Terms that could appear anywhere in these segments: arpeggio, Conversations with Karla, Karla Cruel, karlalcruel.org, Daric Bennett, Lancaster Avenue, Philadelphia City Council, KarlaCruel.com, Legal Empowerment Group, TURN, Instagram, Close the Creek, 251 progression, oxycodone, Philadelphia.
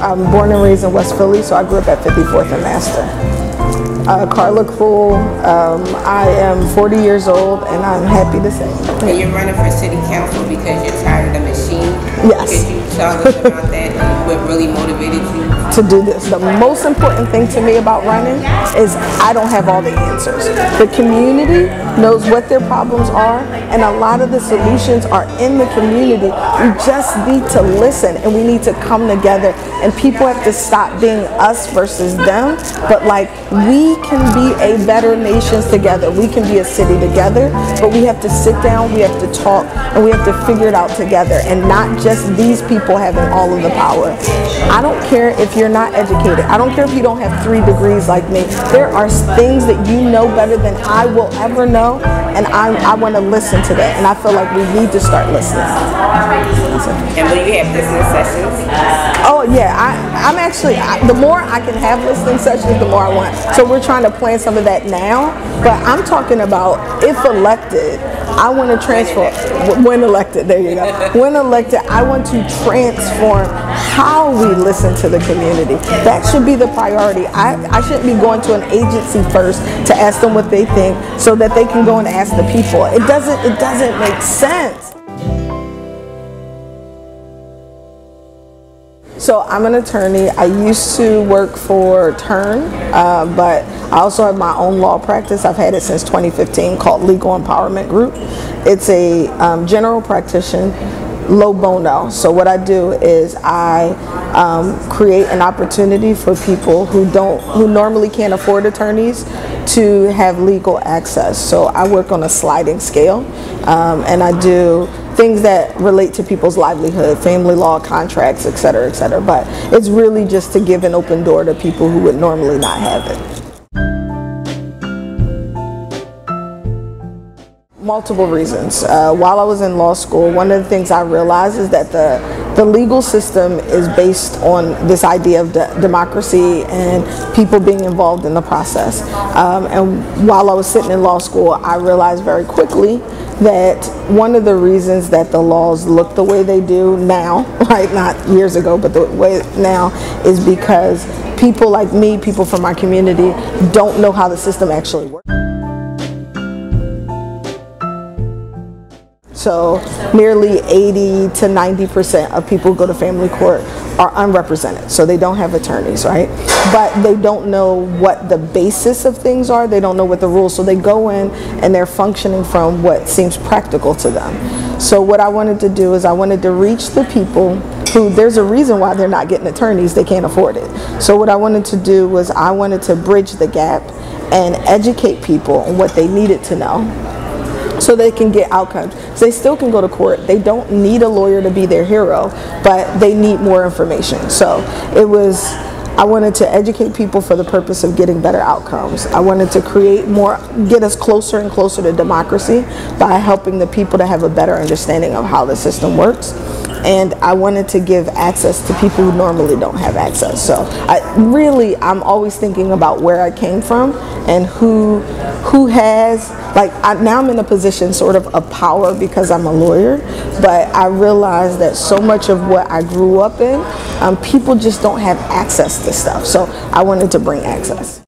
I'm born and raised in West Philly, so I grew up at 54th and Master. Karla Cruel, I am 40 years old and I'm happy to say. And you're running for city council because you're tired of the machine? Yes. Because you told us about that and what really motivated you to do this. The most important thing to me about running is I don't have all the answers. The community knows what their problems are, and a lot of the solutions are in the community. We just need to listen, and we need to come together, and people have to stop being us versus them, but like we can be a better nation together. We can be a city together, but we have to sit down, we have to talk, and we have to figure it out together, and not just these people having all of the power. I don't care if you're not educated. I don't care if you don't have 3 degrees like me. There are things that you know better than I will ever know, and I want to listen to that, and I feel like we need to start listening. And will you have listening sessions? Oh yeah, I'm actually, the more I can have listening sessions, the more I want. So we're trying to plan some of that now, but I'm talking about if elected, I want to transform, when elected, there you go. When elected, I want to transform how we listen to the community. That should be the priority. I shouldn't be going to an agency first to ask them what they think so that they can go and ask the people. It doesn't make sense. So I'm an attorney. I used to work for TURN, but I also have my own law practice. I've had it since 2015 called Legal Empowerment Group. It's a general practitioner, low bono. So what I do is I create an opportunity for people who normally can't afford attorneys to have legal access. So I work on a sliding scale, and I do things that relate to people's livelihood, family law, contracts, et cetera, et cetera. But it's really just to give an open door to people who would normally not have it. Multiple reasons. While I was in law school, one of the things I realized is that the legal system is based on this idea of democracy and people being involved in the process. And while I was sitting in law school, I realized very quickly that one of the reasons that the laws look the way they do now, like not years ago, but the way now, is because people like me, people from my community, don't know how the system actually works. So nearly 80 to 90% of people who go to family court are unrepresented, so they don't have attorneys, right? But they don't know what the basis of things are, they don't know what the rules, so they go in and they're functioning from what seems practical to them. So what I wanted to do is I wanted to reach the people who, there's a reason why they're not getting attorneys, they can't afford it. So what I wanted to do was I wanted to bridge the gap and educate people on what they needed to know, so they can get outcomes. So they still can go to court. They don't need a lawyer to be their hero, but they need more information. So it was, I wanted to educate people for the purpose of getting better outcomes. I wanted to create more, get us closer and closer to democracy by helping the people to have a better understanding of how the system works. And I wanted to give access to people who normally don't have access. So I'm always thinking about where I came from and who has, like, now I'm in a position sort of power because I'm a lawyer, but I realized that so much of what I grew up in, people just don't have access to stuff. So I wanted to bring access.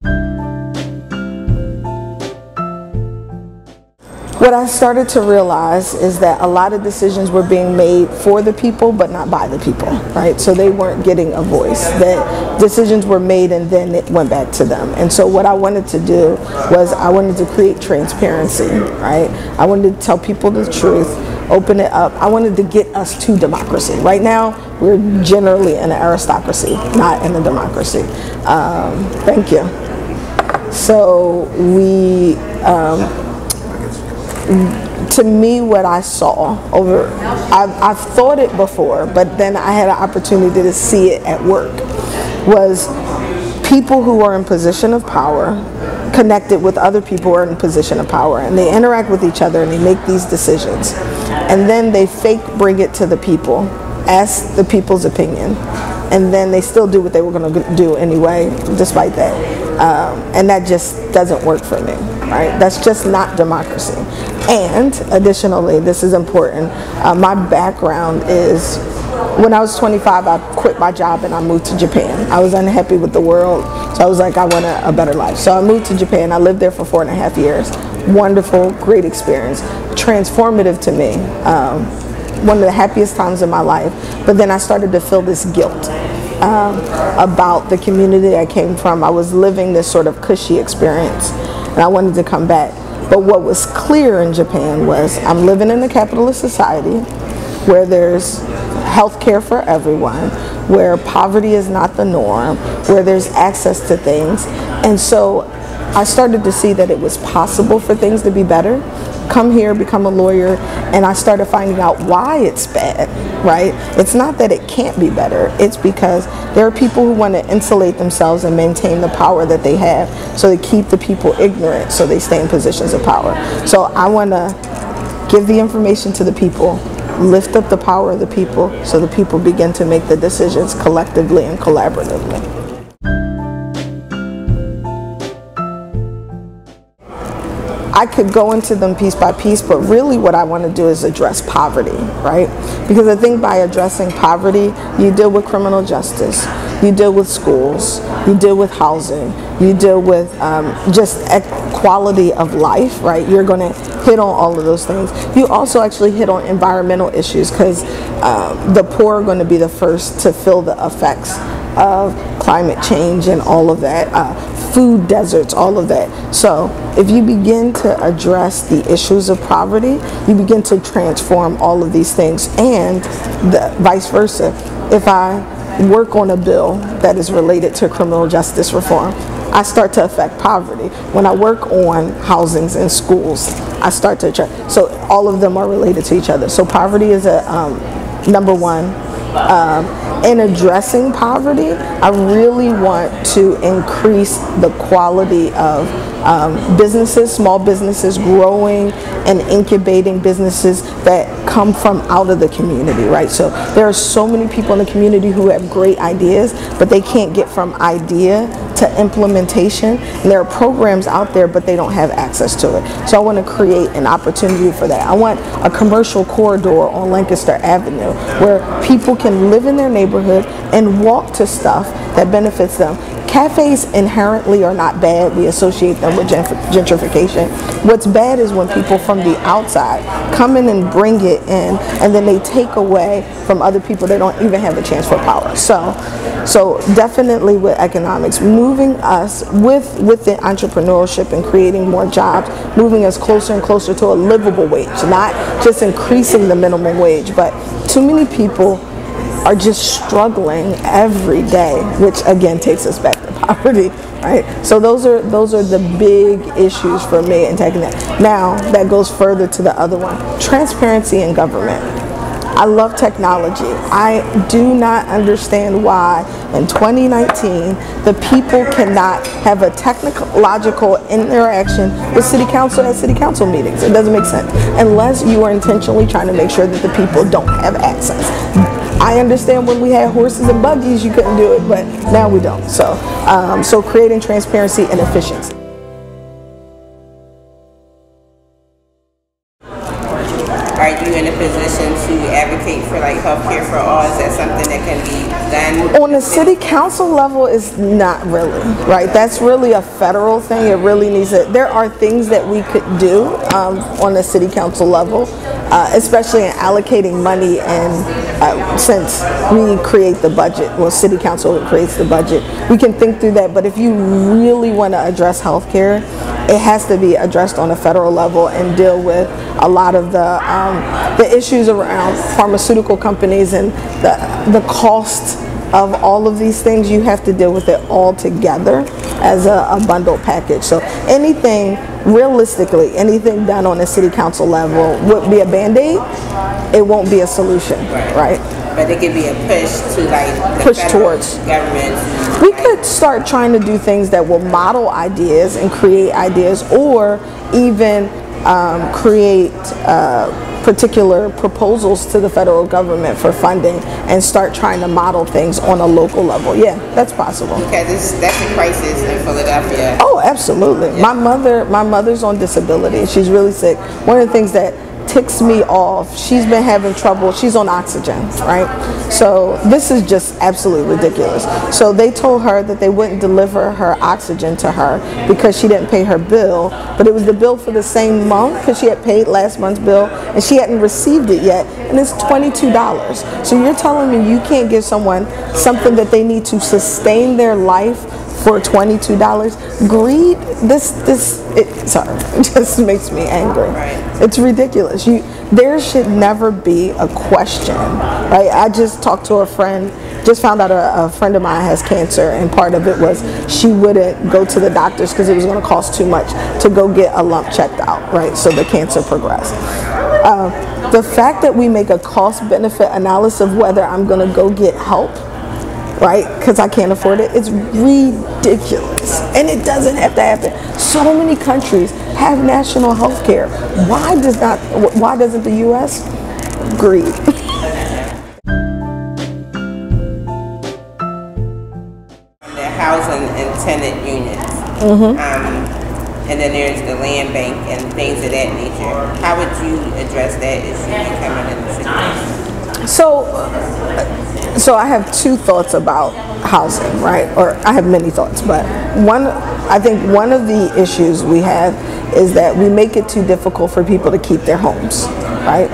What I started to realize is that a lot of decisions were being made for the people but not by the people, right? So they weren't getting a voice, that decisions were made and then it went back to them. And so what I wanted to do was I wanted to create transparency, right? I wanted to tell people the truth, open it up. I wanted to get us to democracy. Right now, we're generally in an aristocracy, not in a democracy. Thank you. So we, to me, what I saw over, I've thought it before, but then I had an opportunity to see it at work, was people who are in position of power connected with other people who are in position of power, and they interact with each other and they make these decisions, and then they fake bring it to the people, ask the people's opinion, and then they still do what they were going to do anyway, despite that. And that just doesn't work for me, right? That's just not democracy. And additionally, this is important, my background is When I was 25, I quit my job and I moved to Japan. I was unhappy with the world, so I was like, I want a better life. So I moved to Japan. I lived there for 4.5 years. Wonderful, great experience, transformative to me. One of the happiest times in my life. But then I started to feel this guilt about the community I came from. I was living this sort of cushy experience and I wanted to come back. But what was clear in Japan was I'm living in a capitalist society where there's health care for everyone, where poverty is not the norm, where there's access to things. And so I started to see that it was possible for things to be better. Come here, become a lawyer, and I started finding out why it's bad, right? It's not that it can't be better, it's because there are people who want to insulate themselves and maintain the power that they have, so they keep the people ignorant, so they stay in positions of power. So I want to give the information to the people, lift up the power of the people, so the people begin to make the decisions collectively and collaboratively. I could go into them piece by piece, but really what I want to do is address poverty, right? Because I think by addressing poverty, you deal with criminal justice, you deal with schools, you deal with housing, you deal with just quality of life, right? You're going to hit on all of those things. You also actually hit on environmental issues, because the poor are going to be the first to feel the effects of climate change and all of that, food deserts, all of that. So if you begin to address the issues of poverty, you begin to transform all of these things, and the vice versa. If I work on a bill that is related to criminal justice reform, I start to affect poverty. When I work on housings and schools, I start to attract. So all of them are related to each other. So poverty is a number one. In addressing poverty, I really want to increase the quality of businesses, small businesses, growing and incubating businesses that come from out of the community, right? So there are so many people in the community who have great ideas, but they can't get from idea to implementation. And there are programs out there, but they don't have access to it. So I want to create an opportunity for that. I want a commercial corridor on Lancaster Avenue where people can live in their neighborhood and walk to stuff that benefits them. Cafes inherently are not bad. We associate them with gentrification. What's bad is when people from the outside come in and bring it in, and then they take away from other people. They don't even have a chance for power. So definitely with economics, moving us with the entrepreneurship and creating more jobs, moving us closer and closer to a livable wage, not just increasing the minimum wage, but too many people are just struggling every day, which again takes us back to poverty, right? So those are the big issues for me in taking that. Now that goes further to the other one, transparency in government. I love technology. I do not understand why in 2019 the people cannot have a technological interaction with city council at city council meetings. It doesn't make sense unless you are intentionally trying to make sure that the people don't have access. I understand when we had horses and buggies, you couldn't do it, but now we don't. So creating transparency and efficiency. Are you in a position to advocate for like healthcare for all? Is that something that can be done? On the city council level, it's not really, right? That's really a federal thing. It really needs it. There are things that we could do on the city council level. Especially in allocating money, and since we create the budget, well, city council creates the budget, we can think through that. But if you really want to address healthcare, it has to be addressed on a federal level and deal with a lot of the issues around pharmaceutical companies and the cost of all of these things. You have to deal with it all together as a bundled package. So anything, realistically, anything done on a city council level would be a band-aid. It won't be a solution, right? But it could be a push to like push towards government. We could start trying to do things that will model ideas and create ideas, or even create particular proposals to the federal government for funding and start trying to model things on a local level. Yeah, that's possible. Because that's a crisis in Philadelphia. Oh, absolutely. Yeah. My mother's on disability. She's really sick. One of the things that ticks me off. She's been having trouble. She's on oxygen, right? So this is just absolutely ridiculous. So they told her that they wouldn't deliver her oxygen to her because she didn't pay her bill, but it was the bill for the same month because she had paid last month's bill and she hadn't received it yet, and it's $22. So you're telling me you can't give someone something that they need to sustain their life for $22, greed. Sorry, it just makes me angry. It's ridiculous. There should never be a question, right? I just talked to a friend, just found out a friend of mine has cancer, and part of it was she wouldn't go to the doctors because it was going to cost too much to go get a lump checked out, right? So the cancer progressed. The fact that we make a cost-benefit analysis of whether I'm going to go get help, right, because I can't afford it, it's ridiculous. And it doesn't have to happen. So many countries have national health care. Why doesn't the US? Greed. Their housing and tenant units. And then there's the land bank and things of that nature. How would you address that issue you come into the situation? So I have two thoughts about housing, right? Or I have many thoughts, but I think one of the issues we have is that we make it too difficult for people to keep their homes, right?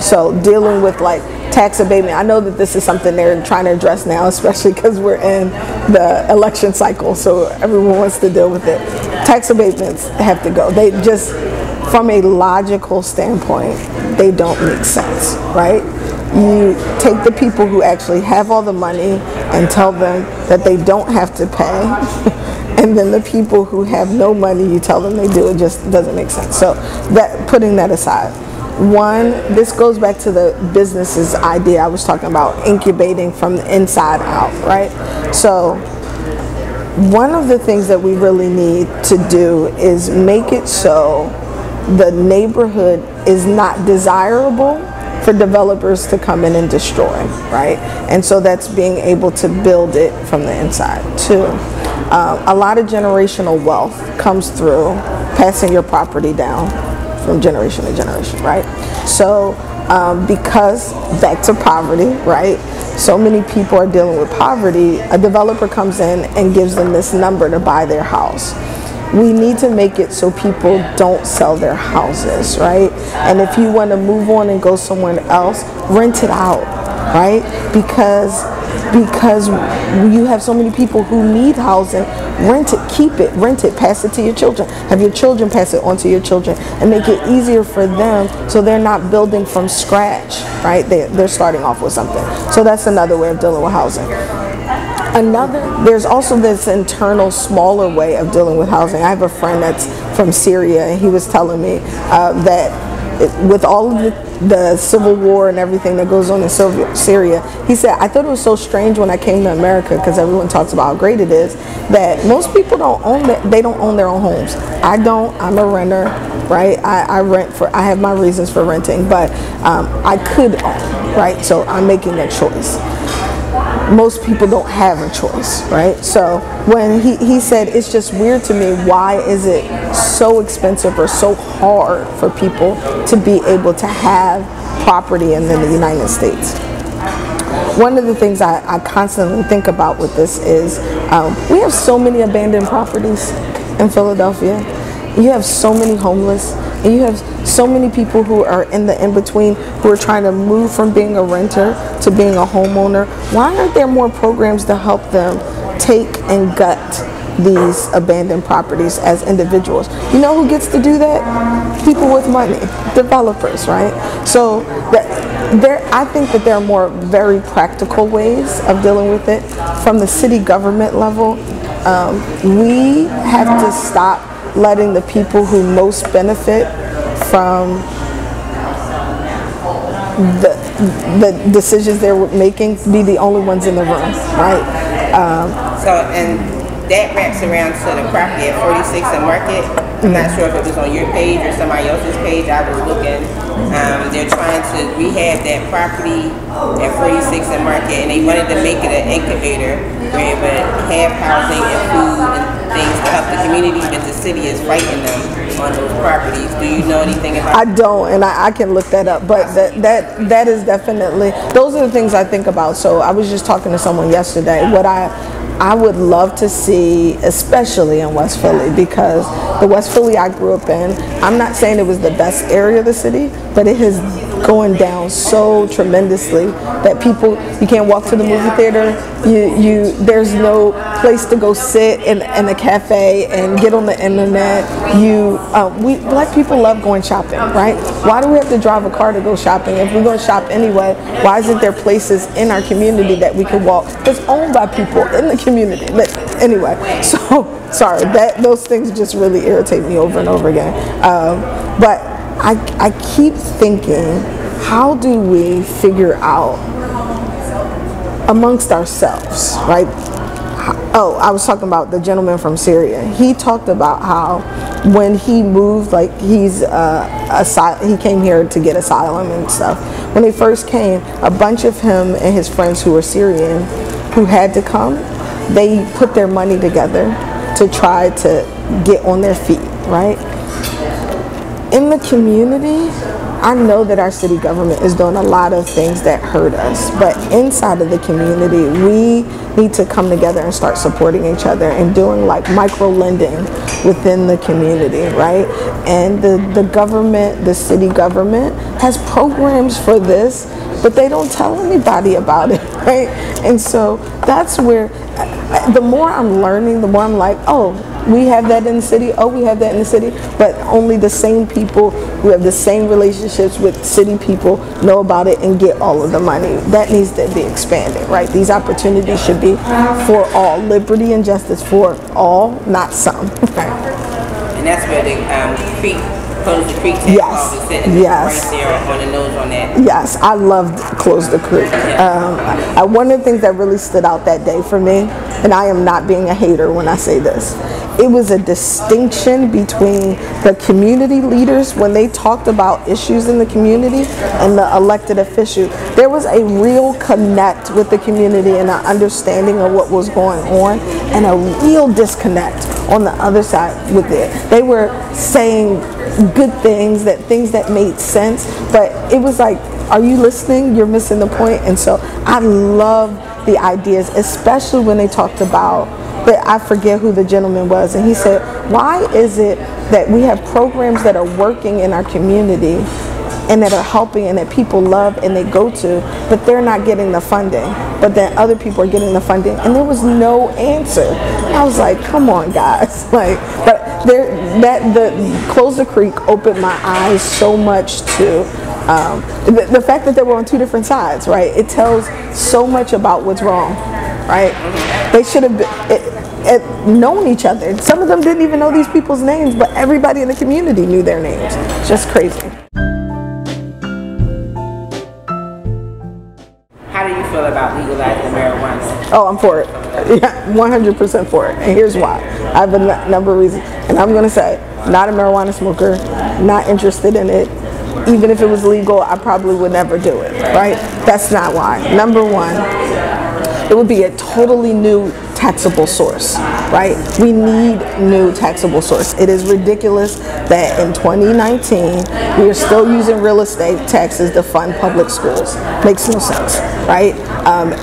So dealing with like tax abatement, I know that this is something they're trying to address now, especially because we're in the election cycle, so everyone wants to deal with it. Tax abatements have to go. They just, from a logical standpoint, they don't make sense, right? You take the people who actually have all the money and tell them that they don't have to pay, and then the people who have no money, you tell them they do. It just doesn't make sense. So that, putting that aside, one, this goes back to the businesses idea I was talking about, incubating from the inside out, right? So one of the things that we really need to do is make it so the neighborhood is not desirable for developers to come in and destroy, right? And so that's being able to build it from the inside. Two, a lot of generational wealth comes through passing your property down from generation to generation, right? So because back to poverty, right? So many people are dealing with poverty, a developer comes in and gives them this number to buy their house. We need to make it so people don't sell their houses, right? And if you want to move on and go somewhere else, rent it out, right? Because you have so many people who need housing. Rent it, keep it, rent it, pass it to your children. Have your children pass it on to your children and make it easier for them so they're not building from scratch, right? They're starting off with something. So that's another way of dealing with housing. There's also this internal smaller way of dealing with housing. I have a friend that's from Syria, and he was telling me that with all of the civil war and everything that goes on in Syria, he said, I thought it was so strange when I came to America, because everyone talks about how great it is, that most people don't own that, they don't own their own homes. I don't, I'm a renter, right? I have my reasons for renting, but I could own, right? So I'm making a choice. Most people don't have a choice, right? So when he said, it's just weird to me, why is it so expensive or so hard for people to be able to have property in the United States? One of the things I constantly think about with this is we have so many abandoned properties in Philadelphia. You have so many homeless, and you have so many people who are in the in-between, who are trying to move from being a renter to being a homeowner. Why aren't there more programs to help them take and gut these abandoned properties as individuals? You know who gets to do that? People with money, developers, right? So I think that there are more very practical ways of dealing with it. From the city government level, we have to stop letting the people who most benefit from the decisions they're making be the only ones in the room, right? And that wraps around to the property at 46 and Market. I'm not sure if it was on your page or somebody else's page. I was looking. They're trying to rehab that property at 46 and Market, and they wanted to make it an incubator where it would have housing and food and things because the community and the city is fighting them on those properties. Do you know anything about that? I don't, and I can look that up, but that is definitely, those are the things I think about. So I was just talking to someone yesterday. What I would love to see, especially in West Philly, because the West Philly I grew up in, I'm not saying it was the best area of the city, but it has going down so tremendously that people, you can't walk to the movie theater, there's no place to go sit in a cafe and get on the internet. We black people love going shopping, right? Why do we have to drive a car to go shopping? If we're going to shop anyway, why isn't there places in our community that we could walk? It's owned by people in the community. But anyway, so sorry, those things just really irritate me over and over again. But I keep thinking, how do we figure out amongst ourselves, right? Oh, I was talking about the gentleman from Syria. He talked about how when he moved, like he came here to get asylum and stuff. When he first came, a bunch of him and his friends who were Syrian who had to come, they put their money together to try to get on their feet, right? In the community, I know that our city government is doing a lot of things that hurt us, but inside of the community, we need to come together and start supporting each other and doing like micro lending within the community, right? And the government, the city government has programs for this, but they don't tell anybody about it, right? And so that's where, the more I'm learning, the more I'm like, oh, we have that in the city, oh, we have that in the city, but only the same people who have the same relationships with city people know about it and get all of the money. That needs to be expanded, right? These opportunities should be for all, liberty and justice for all, not some. And that's where the Close the Creek takes all the sentences right there on the nose on that. Yes, I loved Close the Creek. One of the things that really stood out that day for me, and I am not being a hater when I say this, it was a distinction between the community leaders when they talked about issues in the community and the elected official. There was a real connect with the community and an understanding of what was going on, and a real disconnect on the other side with it. They were saying good things that made sense, but it was like, are you listening? You're missing the point. And so I love the ideas, especially when they talked about, but I forget who the gentleman was, and he said, why is it that we have programs that are working in our community and that are helping and that people love and they go to, but they're not getting the funding, but then other people are getting the funding? And there was no answer. I was like, come on, guys. Like, but there, that the Close the Creek opened my eyes so much to the fact that they were on two different sides, right? It tells so much about what's wrong, right? They should have known each other. Some of them didn't even know these people's names, but everybody in the community knew their names. Just crazy. How do you feel about legalizing marijuana? Oh, I'm for it. Yeah, 100% for it. And here's why. I have a number of reasons. And I'm going to say, not a marijuana smoker, not interested in it. Even if it was legal, I probably would never do it, right? That's not why. Number one, it would be a totally new taxable source, right? We need new taxable source. It is ridiculous that in 2019, we are still using real estate taxes to fund public schools. Makes no sense, right?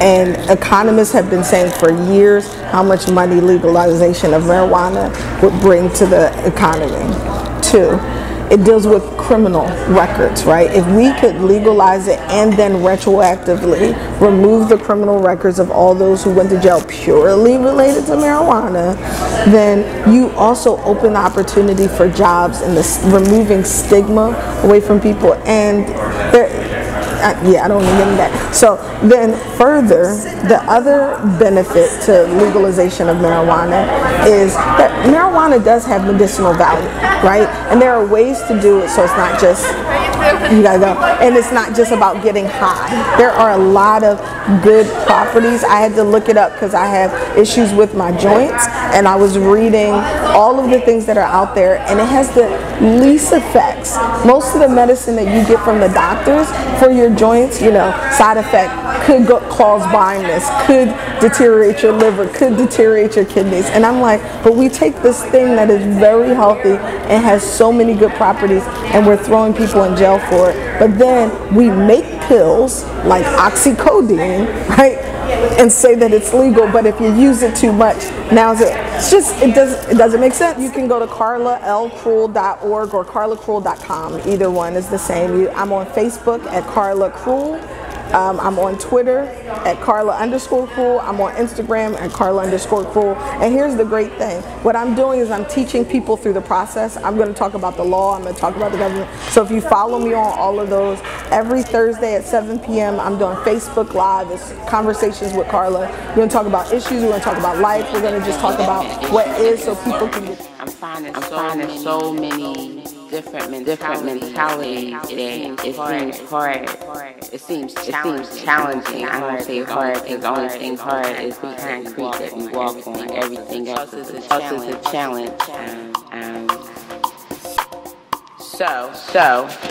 And economists have been saying for years how much money legalization of marijuana would bring to the economy. Two, it deals with criminal records, right? If we could legalize it and then retroactively remove the criminal records of all those who went to jail purely related to marijuana, then you also open the opportunity for jobs and removing stigma away from people. And I don't even get into that. So then further, the other benefit to legalization of marijuana is that marijuana does have medicinal value, right? And there are ways to do it so it's not just, you gotta go, and it's not just about getting high. There are a lot of good properties. I had to look it up because I have issues with my joints, and I was reading all of the things that are out there, and it has the least effects. Most of the medicine that you get from the doctors for your joints, you know, side effect could cause blindness, could deteriorate your liver, could deteriorate your kidneys. And I'm like, but we take this thing that is very healthy and has so many good properties, and we're throwing people in jail for it. But then we make pills like oxycodone, right, and say that it's legal, but if you use it too much, now it doesn't make sense. You can go to KarlaCruel.org or KarlaCruel.com. Either one is the same. I'm on Facebook at Karla Cruel. I'm on Twitter at Karla_Cruel. I'm on Instagram at Karla_Cruel. And here's the great thing. What I'm doing is I'm teaching people through the process. I'm going to talk about the law. I'm going to talk about the government. So if you follow me on all of those, every Thursday at 7 p.m. I'm doing Facebook Live. It's Conversations with Karla. We're going to talk about issues. We're going to talk about life. We're going to just talk about what is, so people can get... I'm finding so many different mentality that it seems challenging. I won't say hard, because the only thing hard is the concrete that we walk on. Everything else is a challenge. So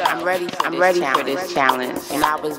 I'm ready for this challenge, and I was